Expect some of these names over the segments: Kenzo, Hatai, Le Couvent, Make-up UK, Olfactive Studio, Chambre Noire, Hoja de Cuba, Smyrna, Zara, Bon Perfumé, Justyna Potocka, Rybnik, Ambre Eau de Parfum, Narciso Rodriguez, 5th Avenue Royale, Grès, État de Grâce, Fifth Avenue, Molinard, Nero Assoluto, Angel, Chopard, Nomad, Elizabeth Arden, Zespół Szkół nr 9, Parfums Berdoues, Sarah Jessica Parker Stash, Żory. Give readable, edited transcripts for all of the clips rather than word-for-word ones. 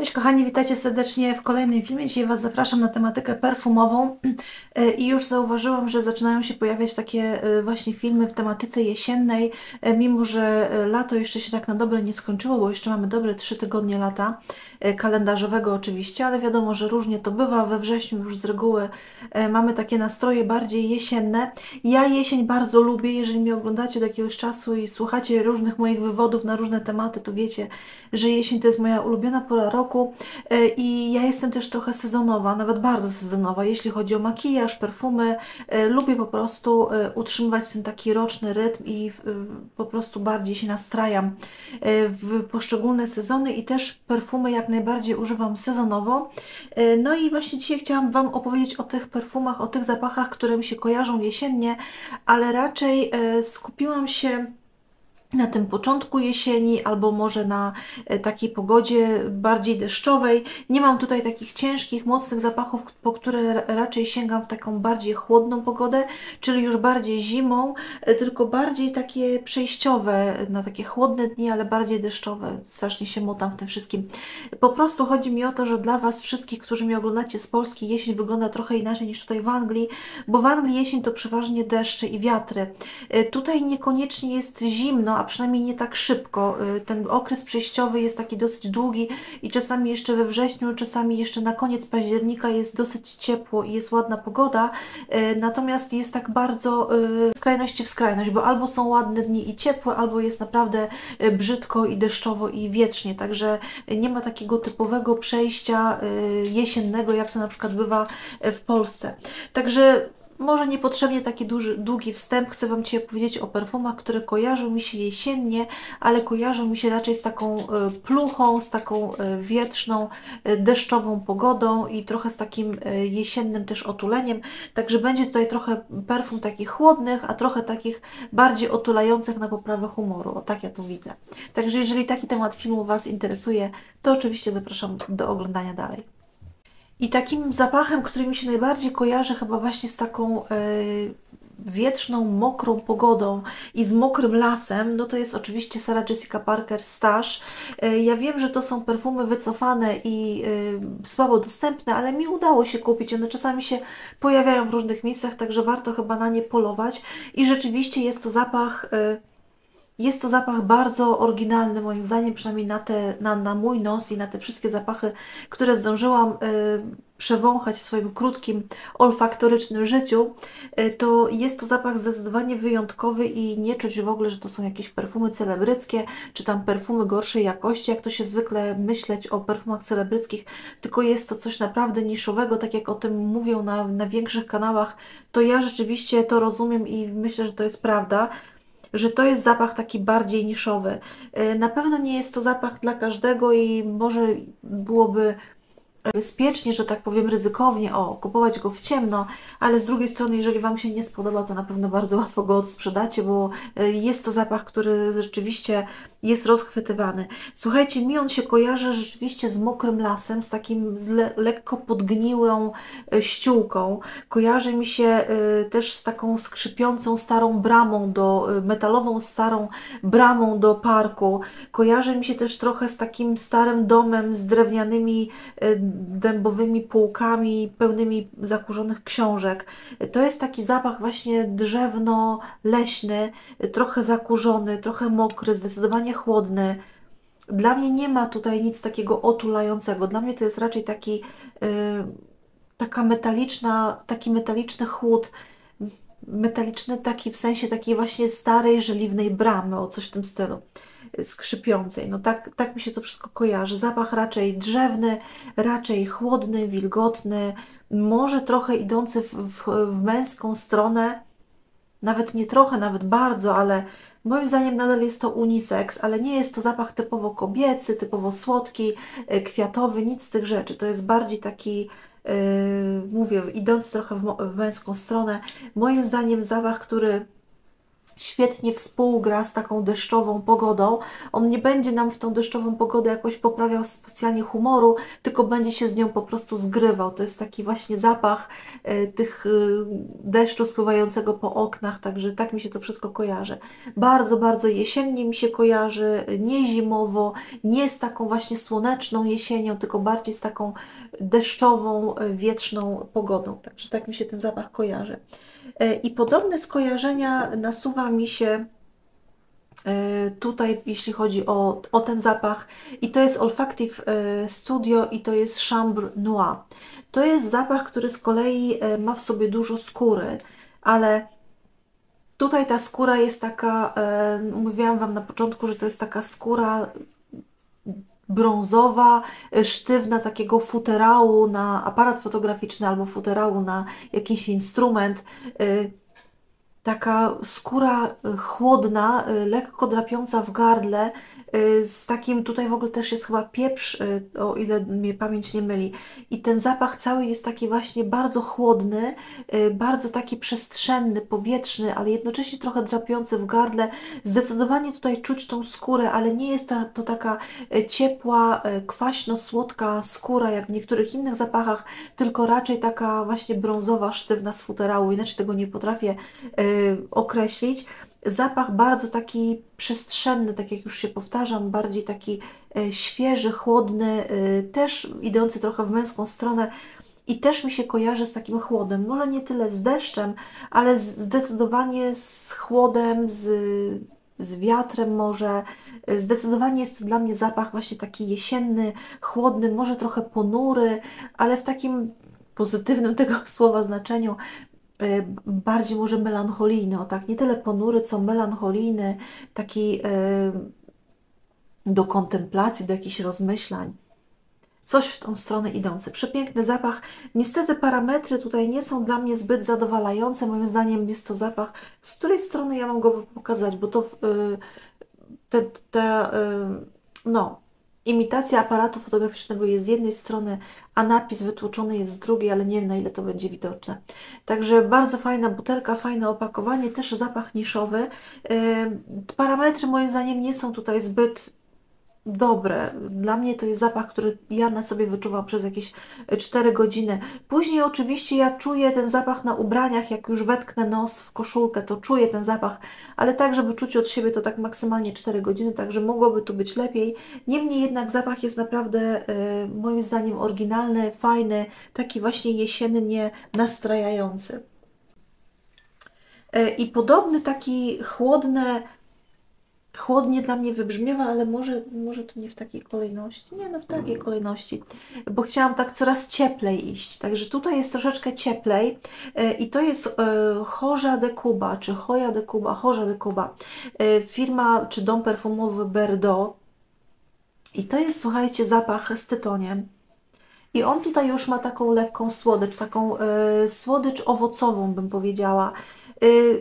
Cześć kochani, witajcie serdecznie w kolejnym filmie. Dzisiaj Was zapraszam na tematykę perfumową i już zauważyłam, że zaczynają się pojawiać takie właśnie filmy w tematyce jesiennej, mimo że lato jeszcze się tak na dobre nie skończyło, bo jeszcze mamy dobre 3 tygodnie lata, kalendarzowego oczywiście, ale wiadomo, że różnie to bywa. We wrześniu już z reguły mamy takie nastroje bardziej jesienne. Ja jesień bardzo lubię, jeżeli mnie oglądacie od jakiegoś czasu i słuchacie różnych moich wywodów na różne tematy, to wiecie, że jesień to jest moja ulubiona pora roku. I ja jestem też trochę sezonowa, nawet bardzo sezonowa, jeśli chodzi o makijaż, perfumy. Lubię po prostu utrzymywać ten taki roczny rytm i po prostu bardziej się nastrajam w poszczególne sezony i też perfumy jak najbardziej używam sezonowo. No i właśnie dzisiaj chciałam Wam opowiedzieć o tych perfumach, o tych zapachach, które mi się kojarzą jesiennie, ale raczej skupiłam się na tym początku jesieni, albo może na takiej pogodzie bardziej deszczowej. Nie mam tutaj takich ciężkich, mocnych zapachów, po które raczej sięgam w taką bardziej chłodną pogodę, czyli już bardziej zimą, tylko bardziej takie przejściowe, na takie chłodne dni, ale bardziej deszczowe. Strasznie się motam w tym wszystkim. Po prostu chodzi mi o to, że dla Was wszystkich, którzy mnie oglądacie z Polski, jesień wygląda trochę inaczej niż tutaj w Anglii, bo w Anglii jesień to przeważnie deszcze i wiatry. Tutaj niekoniecznie jest zimno, a przynajmniej nie tak szybko. Ten okres przejściowy jest taki dosyć długi i czasami jeszcze we wrześniu, czasami jeszcze na koniec października jest dosyć ciepło i jest ładna pogoda, natomiast jest tak bardzo skrajności w skrajność, bo albo są ładne dni i ciepłe, albo jest naprawdę brzydko i deszczowo i wiecznie, także nie ma takiego typowego przejścia jesiennego, jak to na przykład bywa w Polsce. Także może niepotrzebnie taki długi wstęp. Chcę Wam dzisiaj powiedzieć o perfumach, które kojarzą mi się jesiennie, ale kojarzą mi się raczej z taką pluchą, z taką wietrzną, deszczową pogodą i trochę z takim jesiennym też otuleniem. Także będzie tutaj trochę perfum takich chłodnych, a trochę takich bardziej otulających na poprawę humoru. O, tak ja to widzę. Także jeżeli taki temat filmu Was interesuje, to oczywiście zapraszam do oglądania dalej. I takim zapachem, który mi się najbardziej kojarzy, chyba właśnie z taką wietrzną, mokrą pogodą i z mokrym lasem, no to jest oczywiście Sarah Jessica Parker Stash. Ja wiem, że to są perfumy wycofane i słabo dostępne, ale mi udało się kupić. One czasami się pojawiają w różnych miejscach, także warto chyba na nie polować. I rzeczywiście jest to zapach... Jest to zapach bardzo oryginalny, moim zdaniem, przynajmniej na mój nos i na te wszystkie zapachy, które zdążyłam przewąchać w swoim krótkim, olfaktorycznym życiu, to jest to zapach zdecydowanie wyjątkowy i nie czuć w ogóle, że to są jakieś perfumy celebryckie, czy tam perfumy gorszej jakości, jak to się zwykle myśleć o perfumach celebryckich, tylko jest to coś naprawdę niszowego, tak jak o tym mówią na większych kanałach, to ja rzeczywiście to rozumiem i myślę, że to jest prawda, że to jest zapach taki bardziej niszowy. Na pewno nie jest to zapach dla każdego i może byłoby bezpiecznie, że tak powiem, ryzykownie, kupować go w ciemno, ale z drugiej strony, jeżeli Wam się nie spodoba, to na pewno bardzo łatwo go odsprzedacie, bo jest to zapach, który rzeczywiście jest rozchwytywany. Słuchajcie, mi on się kojarzy rzeczywiście z mokrym lasem, z takim lekko podgniłą ściółką. Kojarzy mi się też z taką skrzypiącą starą bramą, metalową starą bramą do parku. Kojarzy mi się też trochę z takim starym domem z drewnianymi dębowymi półkami pełnymi zakurzonych książek. To jest taki zapach właśnie drzewno-leśny, trochę zakurzony, trochę mokry, zdecydowanie chłodny. Dla mnie nie ma tutaj nic takiego otulającego. Dla mnie to jest raczej taki metaliczny chłód, metaliczny taki w sensie takiej właśnie starej, żeliwnej bramy, coś w tym stylu. Skrzypiącej. No tak mi się to wszystko kojarzy. Zapach raczej drzewny, raczej chłodny, wilgotny, może trochę idący w męską stronę, nawet nie trochę, nawet bardzo, ale moim zdaniem nadal jest to unisex, ale nie jest to zapach typowo kobiecy, typowo słodki, kwiatowy, nic z tych rzeczy. To jest bardziej taki, mówię, idący trochę w męską stronę. Moim zdaniem zapach, który świetnie współgra z taką deszczową pogodą. On nie będzie nam w tą deszczową pogodę jakoś poprawiał specjalnie humoru, tylko będzie się z nią po prostu zgrywał. To jest taki właśnie zapach tych deszczu spływającego po oknach, także tak mi się to wszystko kojarzy. Bardzo, bardzo jesiennie mi się kojarzy, nie zimowo, nie z taką właśnie słoneczną jesienią, tylko bardziej z taką deszczową, wietrzną pogodą. Także tak mi się ten zapach kojarzy. I podobne skojarzenia nasuwa mi się tutaj, jeśli chodzi o ten zapach. I to jest Olfactive Studio i to jest Chambre Noire. To jest zapach, który z kolei ma w sobie dużo skóry, ale tutaj ta skóra jest taka, mówiłam Wam na początku, że to jest taka skóra brązowa, sztywna, takiego futerału na aparat fotograficzny albo futerału na jakiś instrument. Taka skóra chłodna, lekko drapiąca w gardle, z takim, tutaj w ogóle też jest chyba pieprz, o ile mnie pamięć nie myli. I ten zapach cały jest taki właśnie bardzo chłodny, bardzo taki przestrzenny, powietrzny, ale jednocześnie trochę drapiący w gardle. Zdecydowanie tutaj czuć tą skórę, ale nie jest to taka ciepła, kwaśno-słodka skóra, jak w niektórych innych zapachach, tylko raczej taka właśnie brązowa, sztywna z futerału, inaczej tego nie potrafię określić. Zapach bardzo taki przestrzenny, tak jak już się powtarzam, bardziej taki świeży, chłodny, też idący trochę w męską stronę i też mi się kojarzy z takim chłodem. Może nie tyle z deszczem, ale zdecydowanie z chłodem, z wiatrem może. Zdecydowanie jest to dla mnie zapach właśnie taki jesienny, chłodny, może trochę ponury, ale w takim pozytywnym tego słowa znaczeniu, bardziej może melancholijny, o tak, nie tyle ponury, co melancholijny, taki do kontemplacji, do jakichś rozmyślań. Coś w tą stronę idące. Przepiękny zapach. Niestety parametry tutaj nie są dla mnie zbyt zadowalające. Moim zdaniem jest to zapach, z której strony ja mam go pokazać, bo to imitacja aparatu fotograficznego jest z jednej strony, a napis wytłoczony jest z drugiej, ale nie wiem, na ile to będzie widoczne. Także bardzo fajna butelka, fajne opakowanie, też zapach niszowy. Parametry moim zdaniem nie są tutaj zbyt dobre. Dla mnie to jest zapach, który ja na sobie wyczuwam przez jakieś 4 godziny. Później oczywiście ja czuję ten zapach na ubraniach, jak już wetknę nos w koszulkę, to czuję ten zapach, ale tak, żeby czuć od siebie to tak maksymalnie 4 godziny, także mogłoby tu być lepiej. Niemniej jednak zapach jest naprawdę moim zdaniem oryginalny, fajny, taki właśnie jesiennie nastrajający. I podobny taki chłodnie dla mnie wybrzmiewa, ale może to nie w takiej kolejności. Nie, no w takiej kolejności, bo chciałam tak coraz cieplej iść. Także tutaj jest troszeczkę cieplej i to jest Hoja de Cuba, czy Hoja de Cuba, Hoja de Cuba. Firma czy dom perfumowy Berdoues. I to jest, słuchajcie, zapach z tytoniem. I on tutaj już ma taką lekką słodycz, taką słodycz owocową, bym powiedziała.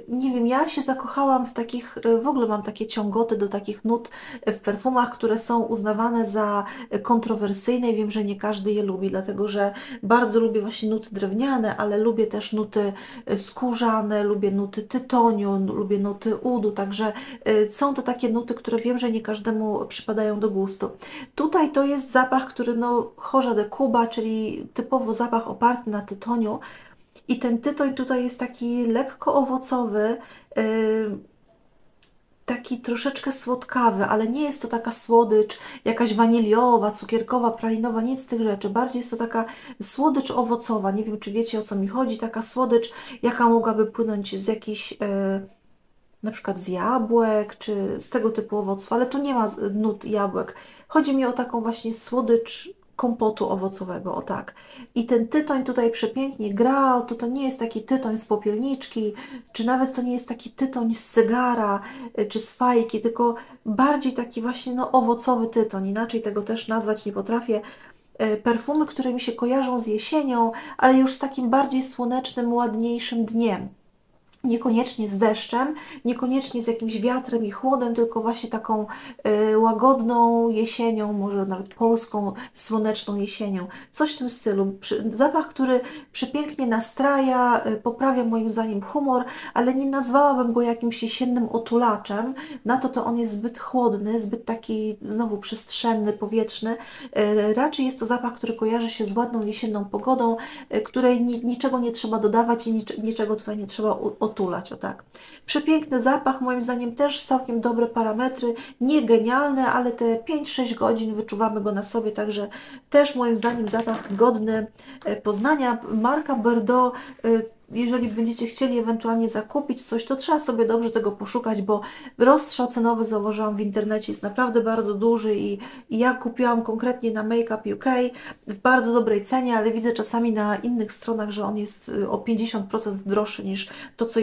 Nie wiem, ja się zakochałam w takich, w ogóle mam takie ciągoty do takich nut w perfumach, które są uznawane za kontrowersyjne i wiem, że nie każdy je lubi, dlatego że bardzo lubię właśnie nuty drewniane, ale lubię też nuty skórzane, lubię nuty tytoniu, lubię nuty udu, także są to takie nuty, które wiem, że nie każdemu przypadają do gustu. Tutaj to jest zapach, który no, Hoja de Cuba, czyli typowo zapach oparty na tytoniu. I ten tytoń tutaj jest taki lekko owocowy, taki troszeczkę słodkawy, ale nie jest to taka słodycz jakaś waniliowa, cukierkowa, pralinowa, nic z tych rzeczy. Bardziej jest to taka słodycz owocowa. Nie wiem, czy wiecie, o co mi chodzi. Taka słodycz, jaka mogłaby płynąć z jakichś, na przykład z jabłek, czy z tego typu owoców, ale tu nie ma nut jabłek. Chodzi mi o taką właśnie słodycz kompotu owocowego, o tak. I ten tytoń tutaj przepięknie gra, to nie jest taki tytoń z popielniczki, czy nawet to nie jest taki tytoń z cygara, czy z fajki, tylko bardziej taki właśnie no, owocowy tytoń, inaczej tego też nazwać nie potrafię. Perfumy, które mi się kojarzą z jesienią, ale już z takim bardziej słonecznym, ładniejszym dniem. niekoniecznie z deszczem, niekoniecznie z jakimś wiatrem i chłodem, tylko właśnie taką łagodną jesienią, może nawet polską, słoneczną jesienią. Coś w tym stylu. Zapach, który przepięknie nastraja, poprawia moim zdaniem humor, ale nie nazwałabym go jakimś jesiennym otulaczem. Na to on jest zbyt chłodny, zbyt taki znowu przestrzenny, powietrzny. Raczej jest to zapach, który kojarzy się z ładną jesienną pogodą, której niczego nie trzeba dodawać i niczego tutaj nie trzeba otulać, o tak. Przepiękny zapach, moim zdaniem też całkiem dobre parametry, nie genialne, ale te 5-6 godzin wyczuwamy go na sobie, także też moim zdaniem zapach godny poznania. Marka Berdoues, jeżeli będziecie chcieli ewentualnie zakupić coś, to trzeba sobie dobrze tego poszukać, bo rozstrzał cenowy zauważyłam w internecie, jest naprawdę bardzo duży i ja kupiłam konkretnie na Make-up UK w bardzo dobrej cenie, ale widzę czasami na innych stronach, że on jest o 50% droższy niż to, co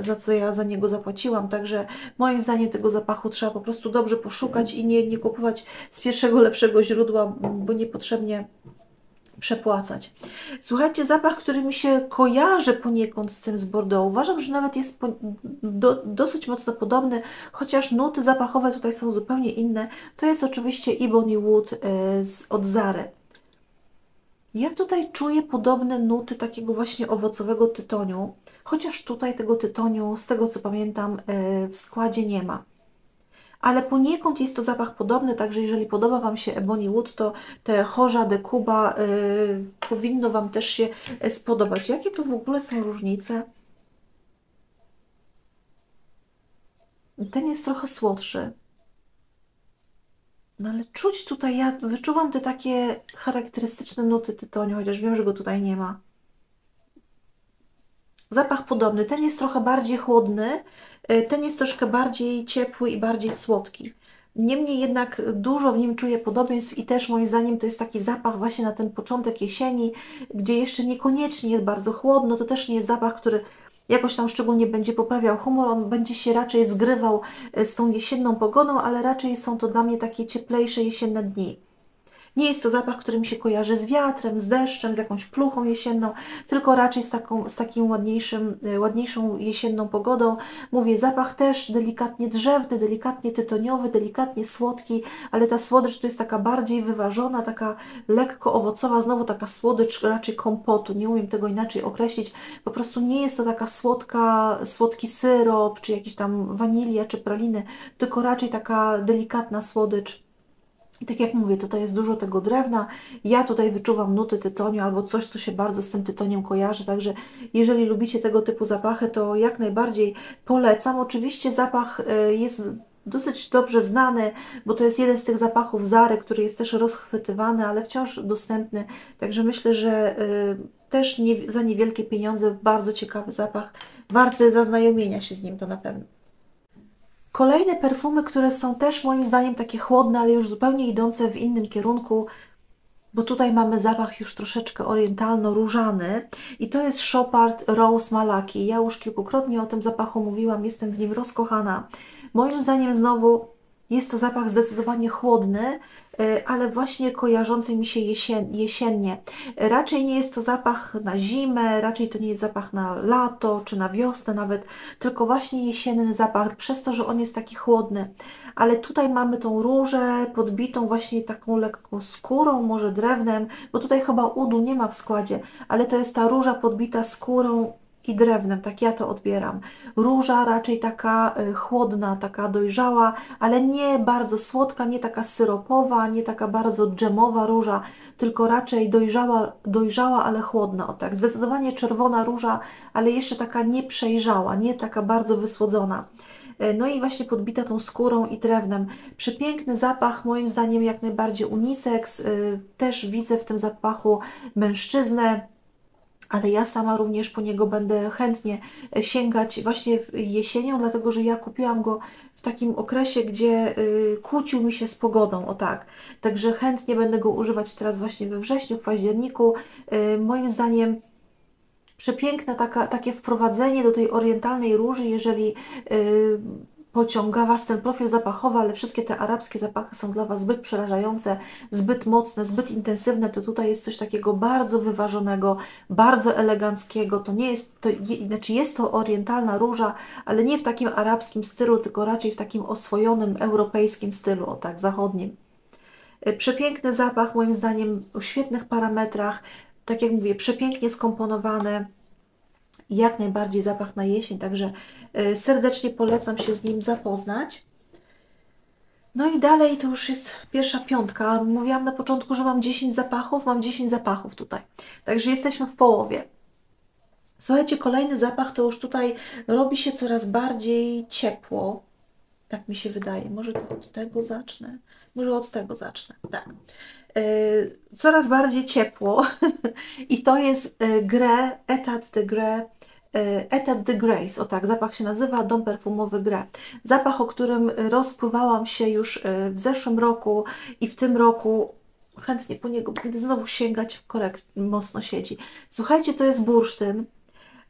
za co ja za niego zapłaciłam, także moim zdaniem tego zapachu trzeba po prostu dobrze poszukać i nie kupować z pierwszego lepszego źródła, bo niepotrzebnie przepłacać. Słuchajcie, zapach, który mi się kojarzy poniekąd z tym z Bordeaux. Uważam, że nawet jest dosyć mocno podobny, chociaż nuty zapachowe tutaj są zupełnie inne. To jest oczywiście Ebony Wood od Zary. Ja tutaj czuję podobne nuty takiego właśnie owocowego tytoniu, chociaż tutaj tego tytoniu, z tego co pamiętam, w składzie nie ma. Ale poniekąd jest to zapach podobny, także jeżeli podoba Wam się Ebony Wood, to te Hoja de Cuba powinno Wam też się spodobać. Jakie tu w ogóle są różnice? Ten jest trochę słodszy. No ale czuć tutaj, ja wyczuwam te takie charakterystyczne nuty tytoniu, chociaż wiem, że go tutaj nie ma. Zapach podobny. Ten jest trochę bardziej chłodny, ten jest troszkę bardziej ciepły i bardziej słodki. Niemniej jednak dużo w nim czuję podobieństw i też moim zdaniem to jest taki zapach właśnie na ten początek jesieni, gdzie jeszcze niekoniecznie jest bardzo chłodno. To też nie jest zapach, który jakoś tam szczególnie będzie poprawiał humor. On będzie się raczej zgrywał z tą jesienną pogodą, ale raczej są to dla mnie takie cieplejsze jesienne dni. Nie jest to zapach, który mi się kojarzy z wiatrem, z deszczem, z jakąś pluchą jesienną, tylko raczej z takim ładniejszą jesienną pogodą. Mówię, zapach też delikatnie drzewny, delikatnie tytoniowy, delikatnie słodki, ale ta słodycz tu jest taka bardziej wyważona, taka lekko owocowa, znowu taka słodycz raczej kompotu, nie umiem tego inaczej określić. Po prostu nie jest to taka słodki syrop, czy jakiś tam wanilia, czy praliny, tylko raczej taka delikatna słodycz. I tak jak mówię, tutaj jest dużo tego drewna. Ja tutaj wyczuwam nuty tytoniu albo coś, co się bardzo z tym tytoniem kojarzy. Także jeżeli lubicie tego typu zapachy, to jak najbardziej polecam. Oczywiście zapach jest dosyć dobrze znany, bo to jest jeden z tych zapachów Zary, który jest też rozchwytywany, ale wciąż dostępny. Także myślę, że też za niewielkie pieniądze bardzo ciekawy zapach. Warty zaznajomienia się z nim to na pewno. Kolejne perfumy, które są też moim zdaniem takie chłodne, ale już zupełnie idące w innym kierunku, bo tutaj mamy zapach już troszeczkę orientalno-różany i to jest Chopard Rose Malaki. Ja już kilkukrotnie o tym zapachu mówiłam, jestem w nim rozkochana. Moim zdaniem znowu jest to zapach zdecydowanie chłodny, ale właśnie kojarzący mi się jesiennie. Raczej nie jest to zapach na zimę, raczej to nie jest zapach na lato, czy na wiosnę nawet, tylko właśnie jesienny zapach, przez to, że on jest taki chłodny. Ale tutaj mamy tą różę podbitą właśnie taką lekką skórą, może drewnem, bo tutaj chyba udu nie ma w składzie, ale to jest ta róża podbita skórą i drewnem, tak ja to odbieram. Róża raczej taka chłodna, taka dojrzała, ale nie bardzo słodka, nie taka syropowa, nie taka bardzo dżemowa róża, tylko raczej dojrzała, ale chłodna. O tak, zdecydowanie czerwona róża, ale jeszcze taka nieprzejrzała, nie taka bardzo wysłodzona. No i właśnie podbita tą skórą i drewnem. Przepiękny zapach, moim zdaniem jak najbardziej unisex. Też widzę w tym zapachu mężczyznę, ale ja sama również po niego będę chętnie sięgać właśnie jesienią, dlatego że ja kupiłam go w takim okresie, gdzie kłócił mi się z pogodą, o tak. Także chętnie będę go używać teraz właśnie we wrześniu, w październiku. Moim zdaniem przepiękne takie wprowadzenie do tej orientalnej róży, jeżeli pociąga Was ten profil zapachowy, ale wszystkie te arabskie zapachy są dla Was zbyt przerażające, zbyt mocne, zbyt intensywne, to tutaj jest coś takiego bardzo wyważonego, bardzo eleganckiego. To nie jest, znaczy jest to orientalna róża, ale nie w takim arabskim stylu, tylko raczej w takim oswojonym, europejskim stylu, o tak, zachodnim. Przepiękny zapach, moim zdaniem, o świetnych parametrach, tak jak mówię, przepięknie skomponowane, jak najbardziej zapach na jesień, także serdecznie polecam się z nim zapoznać. No i dalej to już jest pierwsza piątka. Mówiłam na początku, że mam 10 zapachów, mam 10 zapachów tutaj, także jesteśmy w połowie. Słuchajcie, kolejny zapach to już tutaj robi się coraz bardziej ciepło, tak mi się wydaje. Może to od tego zacznę? Może od tego zacznę, tak. Coraz bardziej ciepło i to jest Grès, État de Grâce, o tak, zapach się nazywa, dom perfumowy Grès. Zapach, o którym rozpływałam się już w zeszłym roku i w tym roku chętnie po niego będę znowu sięgać, mocno siedzi. Słuchajcie, to jest bursztyn,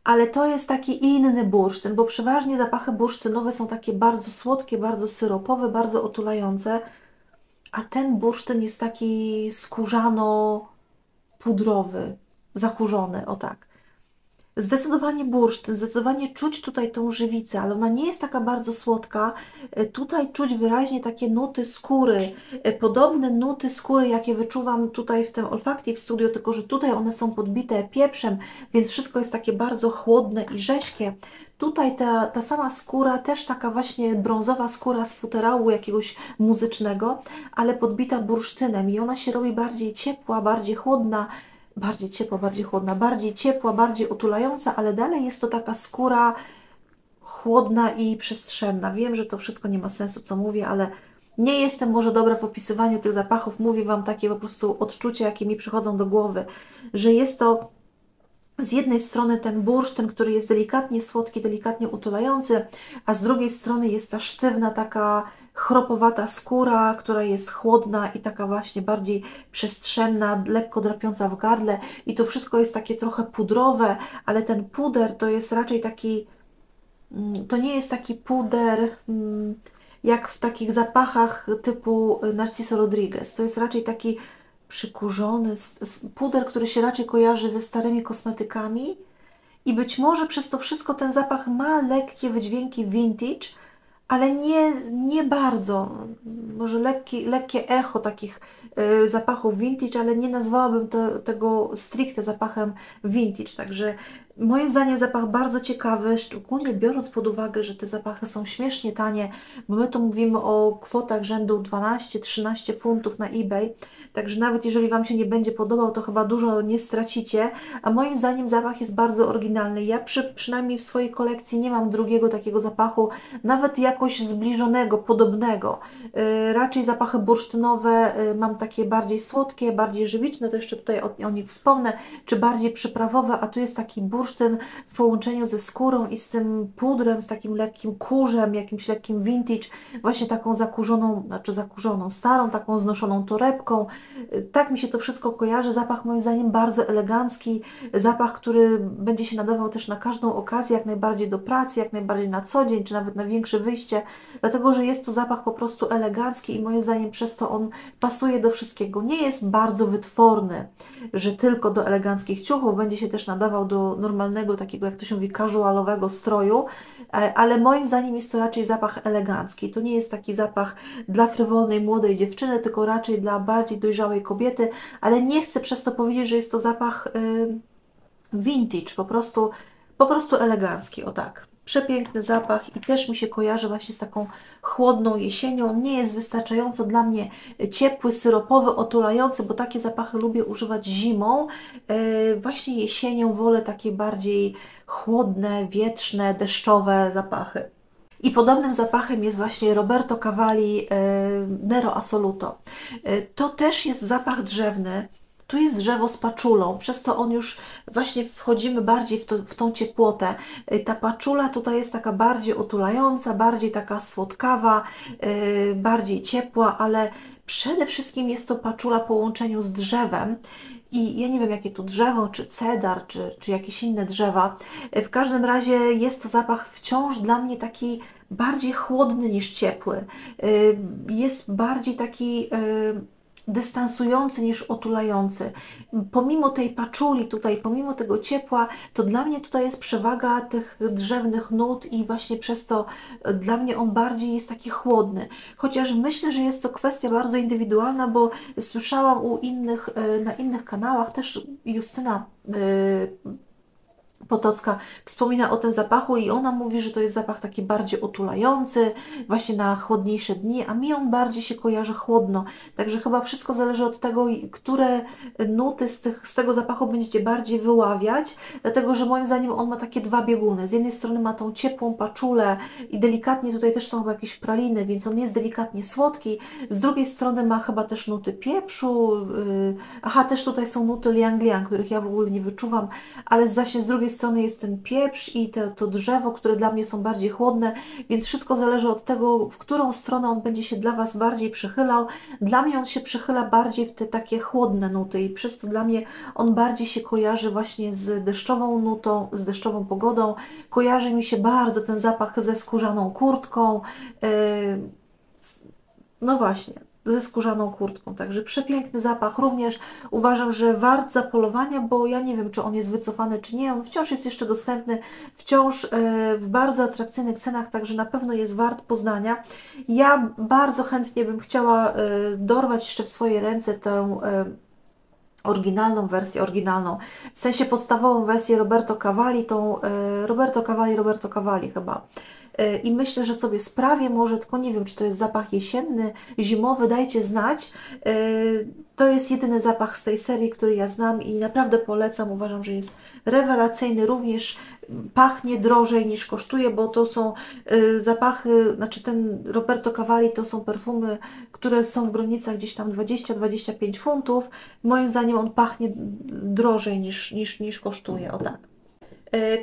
ale to jest taki inny bursztyn, bo przeważnie zapachy bursztynowe są takie bardzo słodkie, bardzo syropowe, bardzo otulające, a ten bursztyn jest taki skórzano-pudrowy, zakurzony, o tak. Zdecydowanie bursztyn, zdecydowanie czuć tutaj tą żywicę, ale ona nie jest taka bardzo słodka. Tutaj czuć wyraźnie takie nuty skóry, podobne nuty skóry, jakie wyczuwam tutaj w tym Olfactive Studio, tylko że tutaj one są podbite pieprzem, więc wszystko jest takie bardzo chłodne i rześkie. Tutaj ta sama skóra, też taka właśnie brązowa skóra z futerału jakiegoś muzycznego, ale podbita bursztynem i ona się robi bardziej ciepła, bardziej chłodna, bardziej ciepła, bardziej otulająca, ale dalej jest to taka skóra chłodna i przestrzenna. Wiem, że to wszystko nie ma sensu, co mówię, ale nie jestem może dobra w opisywaniu tych zapachów. Mówię Wam takie po prostu odczucia, jakie mi przychodzą do głowy, że jest to z jednej strony ten bursztyn, który jest delikatnie słodki, delikatnie utulający, a z drugiej strony jest ta sztywna, taka chropowata skóra, która jest chłodna i taka właśnie bardziej przestrzenna, lekko drapiąca w gardle i to wszystko jest takie trochę pudrowe, ale ten puder to jest raczej taki, to nie jest taki puder jak w takich zapachach typu Narciso Rodriguez, to jest raczej taki przykurzony, puder, który się raczej kojarzy ze starymi kosmetykami i być może przez to wszystko ten zapach ma lekkie wydźwięki vintage, ale nie bardzo, może lekkie echo takich zapachów vintage, ale nie nazwałabym tego stricte zapachem vintage, także moim zdaniem zapach bardzo ciekawy, szczególnie biorąc pod uwagę, że te zapachy są śmiesznie tanie, bo my tu mówimy o kwotach rzędu 12-13 funtów na eBay, także nawet jeżeli Wam się nie będzie podobał, to chyba dużo nie stracicie, a moim zdaniem zapach jest bardzo oryginalny. Ja przynajmniej w swojej kolekcji nie mam drugiego takiego zapachu, nawet jakoś zbliżonego, podobnego. Raczej zapachy bursztynowe mam takie bardziej słodkie, bardziej żywiczne, to jeszcze tutaj o nich wspomnę, czy bardziej przyprawowe, a tu jest taki bursztyn w połączeniu ze skórą i z tym pudrem, z takim lekkim kurzem, jakimś lekkim vintage, właśnie taką zakurzoną, starą, taką znoszoną torebką. Tak mi się to wszystko kojarzy. Zapach moim zdaniem bardzo elegancki, zapach, który będzie się nadawał też na każdą okazję, jak najbardziej do pracy, jak najbardziej na co dzień, czy nawet na większe wyjście, dlatego, że jest to zapach po prostu elegancki i moim zdaniem przez to on pasuje do wszystkiego. Nie jest bardzo wytworny, że tylko do eleganckich ciuchów, będzie się też nadawał do normalnego, takiego jak to się mówi, casualowego stroju, ale moim zdaniem jest to raczej zapach elegancki. To nie jest taki zapach dla frywolnej młodej dziewczyny, tylko raczej dla bardziej dojrzałej kobiety, ale nie chcę przez to powiedzieć, że jest to zapach vintage, po prostu elegancki, o tak. Przepiękny zapach i też mi się kojarzy właśnie z taką chłodną jesienią. Nie jest wystarczająco dla mnie ciepły, syropowy, otulający, bo takie zapachy lubię używać zimą. Właśnie jesienią wolę takie bardziej chłodne, wietrzne, deszczowe zapachy. I podobnym zapachem jest właśnie Roberto Cavalli Nero Assoluto. To też jest zapach drzewny. Tu jest drzewo z paczulą, przez to on już właśnie wchodzimy bardziej w tą ciepłotę. Ta paczula tutaj jest taka bardziej otulająca, bardziej taka słodkawa, bardziej ciepła, ale przede wszystkim jest to paczula w połączeniu z drzewem. I ja nie wiem, jakie tu drzewo, czy cedar, czy jakieś inne drzewa. W każdym razie jest to zapach wciąż dla mnie taki bardziej chłodny niż ciepły, jest bardziej taki dystansujący niż otulający. Pomimo tej paczuli tutaj, pomimo tego ciepła, to dla mnie tutaj jest przewaga tych drzewnych nut i właśnie przez to dla mnie on bardziej jest taki chłodny. Chociaż myślę, że jest to kwestia bardzo indywidualna, bo słyszałam u innych, na innych kanałach, też Justyna Potocka wspomina o tym zapachu i ona mówi, że to jest zapach taki bardziej otulający, właśnie na chłodniejsze dni, a mi on bardziej się kojarzy chłodno. Także chyba wszystko zależy od tego, które nuty z tego zapachu będziecie bardziej wyławiać, dlatego że moim zdaniem on ma takie dwa bieguny. Z jednej strony ma tą ciepłą paczulę i delikatnie, tutaj też są chyba jakieś praliny, więc on jest delikatnie słodki. Z drugiej strony ma chyba też nuty pieprzu, aha, też tutaj są nuty liang-liang, których ja w ogóle nie wyczuwam, ale zaś z drugiej strony jest ten pieprz i to drzewo, które dla mnie są bardziej chłodne, więc wszystko zależy od tego, w którą stronę on będzie się dla Was bardziej przychylał. Dla mnie on się przychyla bardziej w te takie chłodne nuty i przez to dla mnie on bardziej się kojarzy właśnie z deszczową nutą, z deszczową pogodą. Kojarzy mi się bardzo ten zapach ze skórzaną kurtką. No właśnie, ze skórzaną kurtką, także przepiękny zapach, również uważam, że wart zapolowania, bo ja nie wiem, czy on jest wycofany, czy nie, on wciąż jest jeszcze dostępny, wciąż w bardzo atrakcyjnych cenach, także na pewno jest wart poznania. Ja bardzo chętnie bym chciała dorwać jeszcze w swoje ręce tę oryginalną wersję, w sensie podstawową wersję Roberto Cavalli, tą Roberto Cavalli chyba. I myślę, że sobie sprawię, może tylko nie wiem, czy to jest zapach jesienny, zimowy, dajcie znać. To jest jedyny zapach z tej serii, który ja znam i naprawdę polecam, uważam, że jest rewelacyjny, również pachnie drożej niż kosztuje, bo to są zapachy, znaczy ten Roberto Cavalli to są perfumy, które są w granicach gdzieś tam 20-25 funtów. Moim zdaniem on pachnie drożej niż kosztuje, o tak.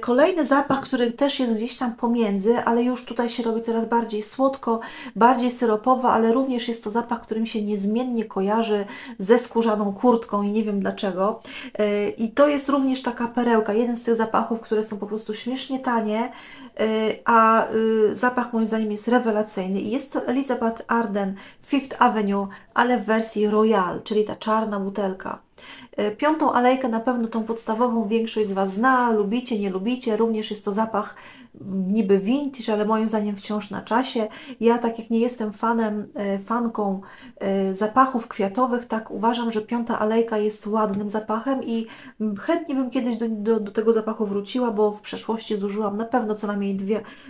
Kolejny zapach, który też jest gdzieś tam pomiędzy, ale już tutaj się robi coraz bardziej słodko, bardziej syropowo, ale również jest to zapach, który mi się niezmiennie kojarzy ze skórzaną kurtką i nie wiem dlaczego. I to jest również taka perełka, jeden z tych zapachów, które są po prostu śmiesznie tanie, a zapach moim zdaniem jest rewelacyjny. I jest to Elizabeth Arden Fifth Avenue, ale w wersji Royal, czyli ta czarna butelka. Piątą alejkę na pewno tą podstawową większość z Was zna, lubicie, nie lubicie, również jest to zapach niby vintage, ale moim zdaniem wciąż na czasie. Ja tak jak nie jestem fanką zapachów kwiatowych, tak uważam, że piąta alejka jest ładnym zapachem i chętnie bym kiedyś do tego zapachu wróciła, bo w przeszłości zużyłam na pewno co najmniej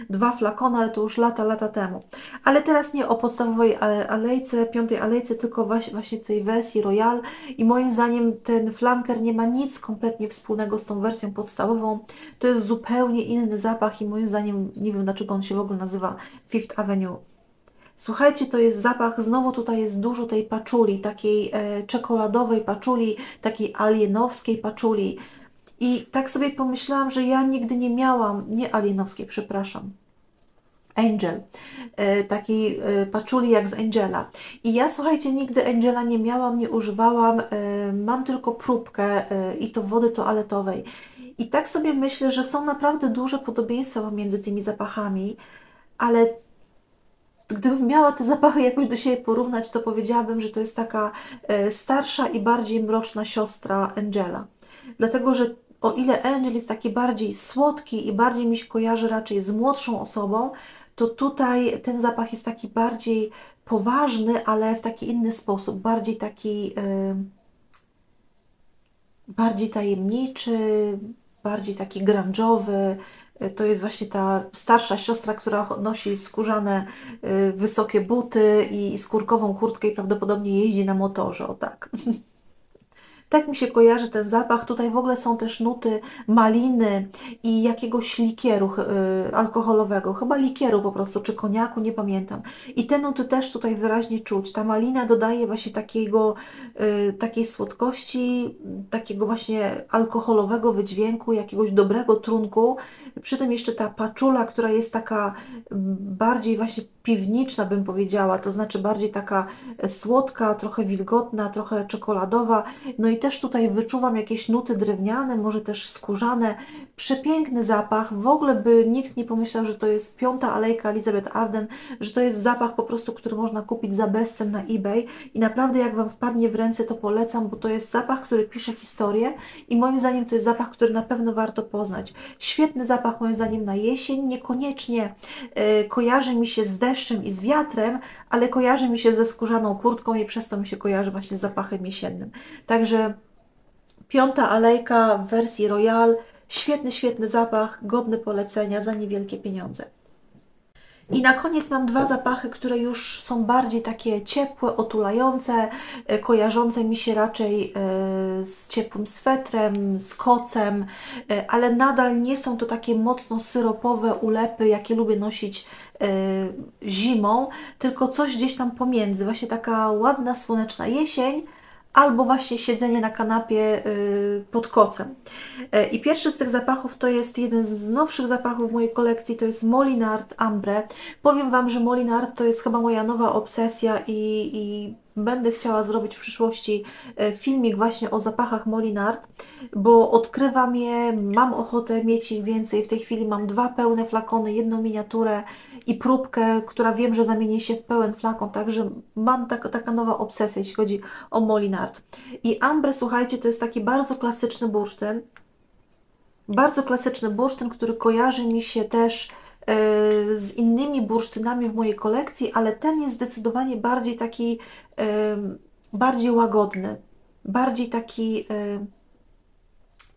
dwa flakony, ale to już lata temu. Ale teraz nie o podstawowej alejce, piątej alejce, tylko właśnie w tej wersji Royal i moim zdaniem ten flanker nie ma nic kompletnie wspólnego z tą wersją podstawową. To jest zupełnie inny zapach i moim zdaniem, nie wiem dlaczego on się w ogóle nazywa Fifth Avenue. Słuchajcie, to jest zapach, znowu tutaj jest dużo tej paczuli, takiej czekoladowej paczuli, takiej alienowskiej paczuli. I tak sobie pomyślałam, że ja nigdy nie miałam, nie alienowskiej, przepraszam, Angel, takiej paczuli jak z Angela. I ja, słuchajcie, nigdy Angela nie miałam, nie używałam, mam tylko próbkę i to wody toaletowej. I tak sobie myślę, że są naprawdę duże podobieństwa pomiędzy tymi zapachami, ale gdybym miała te zapachy jakoś do siebie porównać, to powiedziałabym, że to jest taka starsza i bardziej mroczna siostra Angela. Dlatego, że o ile Angel jest taki bardziej słodki i bardziej mi się kojarzy raczej z młodszą osobą, to tutaj ten zapach jest taki bardziej poważny, ale w taki inny sposób, bardziej taki bardziej tajemniczy, bardziej taki grunge'owy. To jest właśnie ta starsza siostra, która nosi skórzane wysokie buty i skórkową kurtkę i prawdopodobnie jeździ na motorze, o tak. Tak mi się kojarzy ten zapach. Tutaj w ogóle są też nuty maliny i jakiegoś likieru alkoholowego. Chyba likieru po prostu, czy koniaku, nie pamiętam. I te nuty też tutaj wyraźnie czuć. Ta malina dodaje właśnie takiej słodkości, takiego właśnie alkoholowego wydźwięku, jakiegoś dobrego trunku. Przy tym jeszcze ta paczula, która jest taka bardziej właśnie piwniczna, bym powiedziała, to znaczy bardziej taka słodka, trochę wilgotna, trochę czekoladowa. No i też tutaj wyczuwam jakieś nuty drewniane, może też skórzane. Przepiękny zapach. W ogóle by nikt nie pomyślał, że to jest piąta alejka Elizabeth Arden, że to jest zapach po prostu, który można kupić za bezcen na eBay. I naprawdę jak Wam wpadnie w ręce, to polecam, bo to jest zapach, który pisze historię i moim zdaniem to jest zapach, który na pewno warto poznać. Świetny zapach moim zdaniem na jesień. Niekoniecznie kojarzy mi się z deszczem i z wiatrem, ale kojarzy mi się ze skórzaną kurtką i przez to mi się kojarzy właśnie z zapachem jesiennym. Także piąta alejka w wersji Royal. Świetny, świetny zapach, godny polecenia za niewielkie pieniądze. I na koniec mam dwa zapachy, które już są bardziej takie ciepłe, otulające, kojarzące mi się raczej z ciepłym swetrem, z kocem, ale nadal nie są to takie mocno syropowe ulepy, jakie lubię nosić zimą, tylko coś gdzieś tam pomiędzy. Właśnie taka ładna, słoneczna jesień, albo właśnie siedzenie na kanapie pod kocem. I pierwszy z tych zapachów to jest jeden z nowszych zapachów w mojej kolekcji, to jest Molinard Ambre. Powiem Wam, że Molinard to jest chyba moja nowa obsesja i będę chciała zrobić w przyszłości filmik właśnie o zapachach Molinard, bo odkrywam je, mam ochotę mieć ich więcej. W tej chwili mam dwa pełne flakony, jedną miniaturę i próbkę, która wiem, że zamieni się w pełen flakon, także mam taka nowa obsesja, jeśli chodzi o Molinard. I Ambre, słuchajcie, to jest taki bardzo klasyczny bursztyn. Bardzo klasyczny bursztyn, który kojarzy mi się też z innymi bursztynami w mojej kolekcji, ale ten jest zdecydowanie bardziej taki, bardziej łagodny, bardziej taki,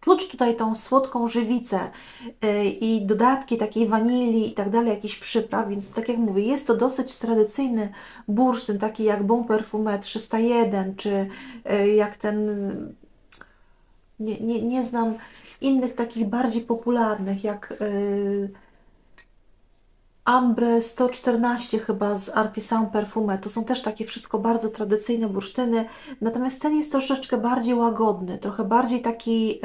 czuć tutaj tą słodką żywicę i dodatki takiej wanilii i tak dalej, jakiś przypraw, więc tak jak mówię, jest to dosyć tradycyjny bursztyn, taki jak Bon Perfumé 301, czy jak ten, nie znam innych takich bardziej popularnych, jak Ambre 114 chyba z Artisan Perfume. To są też takie wszystko bardzo tradycyjne bursztyny, natomiast ten jest troszeczkę bardziej łagodny, trochę bardziej taki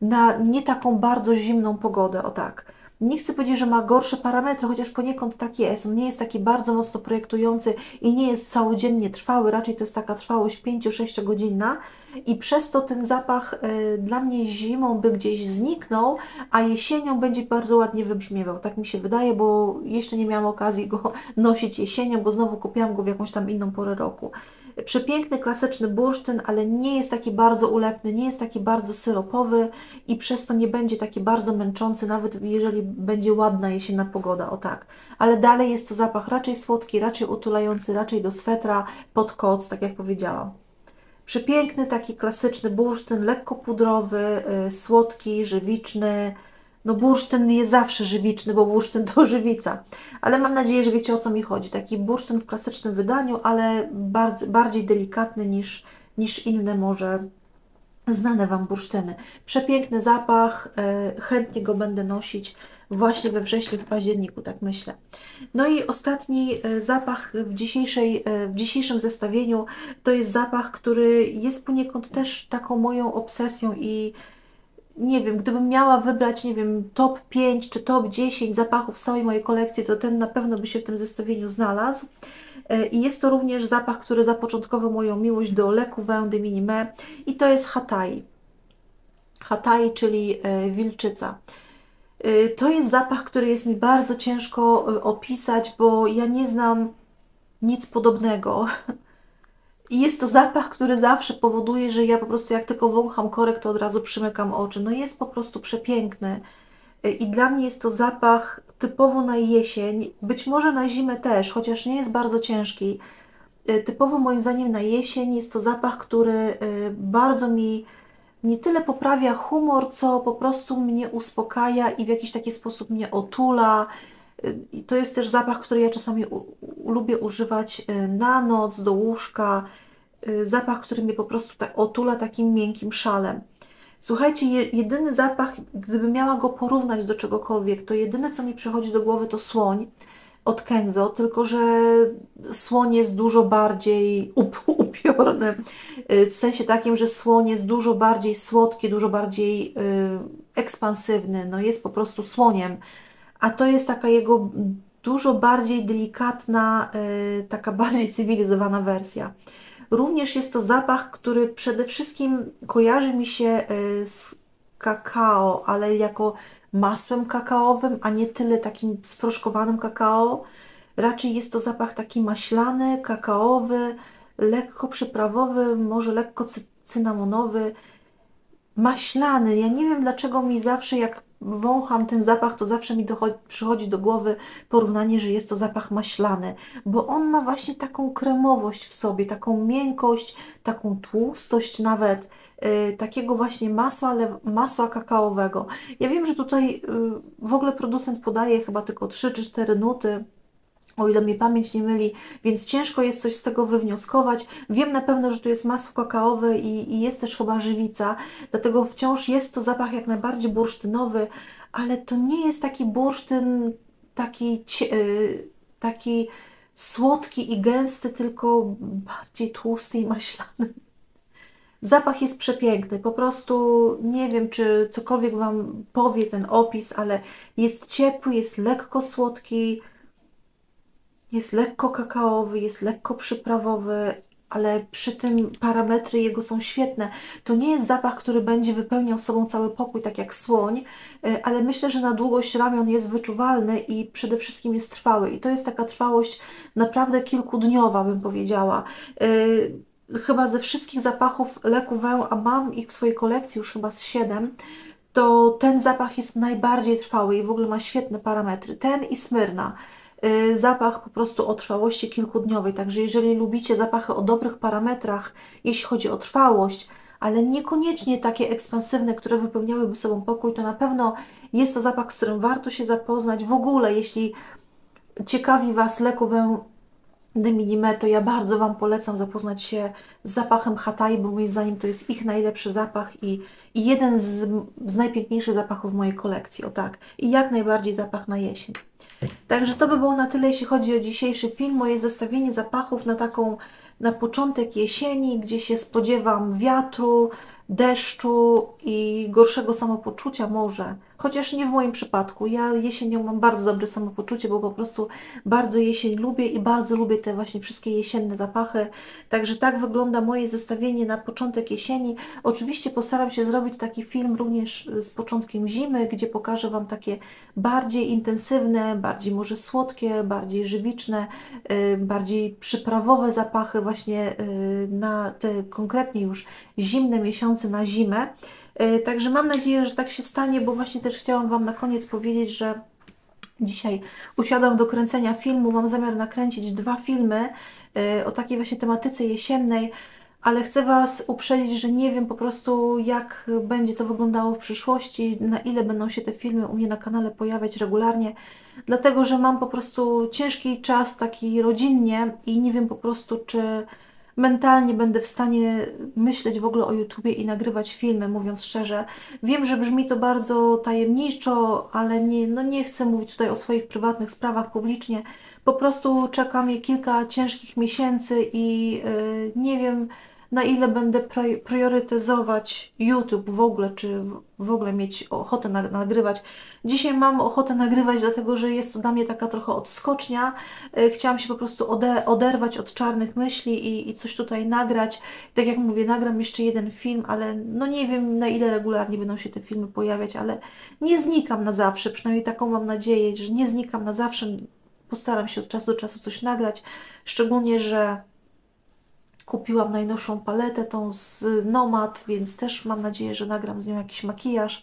na nie taką bardzo zimną pogodę, o tak. Nie chcę powiedzieć, że ma gorsze parametry, chociaż poniekąd tak jest. On nie jest taki bardzo mocno projektujący i nie jest całodziennie trwały, raczej to jest taka trwałość 5-6 godzinna i przez to ten zapach dla mnie zimą by gdzieś zniknął, a jesienią będzie bardzo ładnie wybrzmiewał. Tak mi się wydaje, bo jeszcze nie miałam okazji go nosić jesienią, bo znowu kupiłam go w jakąś tam inną porę roku. Przepiękny, klasyczny bursztyn, ale nie jest taki bardzo ulepny, nie jest taki bardzo syropowy i przez to nie będzie taki bardzo męczący, nawet jeżeli będzie ładna jesienna pogoda, o tak. Ale dalej jest to zapach raczej słodki, raczej utulający, raczej do swetra, pod koc, tak jak powiedziałam. Przepiękny, taki klasyczny bursztyn, lekko pudrowy, słodki, żywiczny. No bursztyn jest zawsze żywiczny, bo bursztyn to żywica. Ale mam nadzieję, że wiecie, o co mi chodzi. Taki bursztyn w klasycznym wydaniu, ale bardziej delikatny niż inne może znane Wam bursztyny. Przepiękny zapach, chętnie go będę nosić właśnie we wrześniu, w październiku, tak myślę. No i ostatni zapach w dzisiejszym zestawieniu to jest zapach, który jest poniekąd też taką moją obsesją i nie wiem, gdybym miała wybrać, nie wiem, top 5 czy top 10 zapachów z całej mojej kolekcji, to ten na pewno by się w tym zestawieniu znalazł. I jest to również zapach, który zapoczątkował moją miłość do Le Couvent de Minime i to jest Hatai. Hatai, czyli wilczyca. To jest zapach, który jest mi bardzo ciężko opisać, bo ja nie znam nic podobnego. I jest to zapach, który zawsze powoduje, że ja po prostu jak tylko wącham korek, to od razu przymykam oczy. No jest po prostu przepiękny. I dla mnie jest to zapach typowo na jesień, być może na zimę też, chociaż nie jest bardzo ciężki. Typowo moim zdaniem na jesień jest to zapach, który bardzo mi nie tyle poprawia humor, co po prostu mnie uspokaja i w jakiś taki sposób mnie otula. I to jest też zapach, który ja czasami lubię używać na noc, do łóżka. Zapach, który mnie po prostu tak otula takim miękkim szalem. Słuchajcie, jedyny zapach, gdybym miała go porównać do czegokolwiek, to jedyne, co mi przychodzi do głowy, to słoń od Kenzo, tylko że słoń jest dużo bardziej upiorny, w sensie takim, że słoń jest dużo bardziej słodki, dużo bardziej ekspansywny, no jest po prostu słoniem. A to jest taka jego dużo bardziej delikatna, taka bardziej cywilizowana wersja. Również jest to zapach, który przede wszystkim kojarzy mi się z kakao, ale jako masłem kakaowym, a nie tyle takim sproszkowanym kakao. Raczej jest to zapach taki maślany, kakaowy, lekko przyprawowy, może lekko cynamonowy, maślany. Ja nie wiem, dlaczego mi zawsze, jak wącham ten zapach, to zawsze mi przychodzi do głowy porównanie, że jest to zapach maślany, bo on ma właśnie taką kremowość w sobie, taką miękkość, taką tłustość nawet, takiego właśnie masła kakaowego. Ja wiem, że tutaj w ogóle producent podaje chyba tylko 3 czy 4 nuty, o ile mnie pamięć nie myli, więc ciężko jest coś z tego wywnioskować. Wiem na pewno, że tu jest masło kakaowe i jest też chyba żywica, dlatego wciąż jest to zapach jak najbardziej bursztynowy, ale to nie jest taki bursztyn, taki słodki i gęsty, tylko bardziej tłusty i maślany. Zapach jest przepiękny, po prostu nie wiem, czy cokolwiek Wam powie ten opis, ale jest ciepły, jest lekko słodki, jest lekko kakaowy, jest lekko przyprawowy, ale przy tym parametry jego są świetne. To nie jest zapach, który będzie wypełniał sobą cały pokój, tak jak słoń, ale myślę, że na długość ramion jest wyczuwalny i przede wszystkim jest trwały. I to jest taka trwałość naprawdę kilkudniowa, bym powiedziała. Chyba ze wszystkich zapachów Lecouvin, a mam ich w swojej kolekcji już chyba z 7, to ten zapach jest najbardziej trwały i w ogóle ma świetne parametry. Ten i Smyrna. Zapach po prostu o trwałości kilkudniowej, także jeżeli lubicie zapachy o dobrych parametrach, jeśli chodzi o trwałość, ale niekoniecznie takie ekspansywne, które wypełniałyby sobą pokój, to na pewno jest to zapach, z którym warto się zapoznać. W ogóle, jeśli ciekawi Was Le Couvent de Minime, to ja bardzo Wam polecam zapoznać się z zapachem Hatai, bo moim zdaniem to jest ich najlepszy zapach i jeden z najpiękniejszych zapachów w mojej kolekcji, o tak, i jak najbardziej zapach na jesień. Także to by było na tyle, jeśli chodzi o dzisiejszy film, moje zestawienie zapachów na początek jesieni, gdzie się spodziewam wiatru, deszczu i gorszego samopoczucia może, chociaż nie w moim przypadku. Ja jesienią mam bardzo dobre samopoczucie, bo po prostu bardzo jesień lubię i bardzo lubię te właśnie wszystkie jesienne zapachy. Także tak wygląda moje zestawienie na początek jesieni. Oczywiście postaram się zrobić taki film również z początkiem zimy, gdzie pokażę Wam takie bardziej intensywne, bardziej może słodkie, bardziej żywiczne, bardziej przyprawowe zapachy właśnie na te konkretnie już zimne miesiące, na zimę. Także mam nadzieję, że tak się stanie, bo właśnie też chciałam Wam na koniec powiedzieć, że dzisiaj usiadłam do kręcenia filmu, mam zamiar nakręcić 2 filmy o takiej właśnie tematyce jesiennej, ale chcę Was uprzedzić, że nie wiem po prostu, jak będzie to wyglądało w przyszłości, na ile będą się te filmy u mnie na kanale pojawiać regularnie, dlatego że mam po prostu ciężki czas taki rodzinnie i nie wiem po prostu, czy mentalnie będę w stanie myśleć w ogóle o YouTubie i nagrywać filmy, mówiąc szczerze. Wiem, że brzmi to bardzo tajemniczo, ale nie chcę mówić tutaj o swoich prywatnych sprawach publicznie. Po prostu czeka mnie kilka ciężkich miesięcy i nie wiem, na ile będę priorytetyzować YouTube w ogóle, czy w ogóle mieć ochotę nagrywać. Dzisiaj mam ochotę nagrywać, dlatego że jest to dla mnie taka trochę odskocznia. Chciałam się po prostu oderwać od czarnych myśli i coś tutaj nagrać. Tak jak mówię, nagram jeszcze jeden film, ale no nie wiem, na ile regularnie będą się te filmy pojawiać, ale nie znikam na zawsze, przynajmniej taką mam nadzieję, że nie znikam na zawsze. Postaram się od czasu do czasu coś nagrać, szczególnie, że kupiłam najnowszą paletę, tą z Nomad, więc też mam nadzieję, że nagram z nią jakiś makijaż.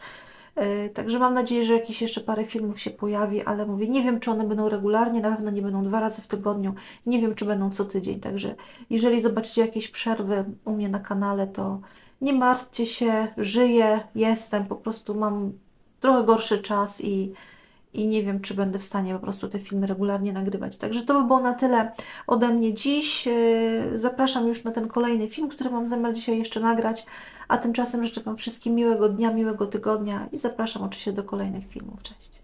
Także mam nadzieję, że jakieś jeszcze parę filmów się pojawi, ale mówię, nie wiem, czy one będą regularnie, na pewno nie będą 2 razy w tygodniu, nie wiem, czy będą co tydzień. Także jeżeli zobaczycie jakieś przerwy u mnie na kanale, to nie martwcie się, żyję, jestem, po prostu mam trochę gorszy czas i nie wiem, czy będę w stanie po prostu te filmy regularnie nagrywać. Także to by było na tyle ode mnie dziś. Zapraszam już na ten kolejny film, który mam zamiar dzisiaj jeszcze nagrać, a tymczasem życzę Wam wszystkim miłego dnia, miłego tygodnia i zapraszam oczywiście do kolejnych filmów. Cześć!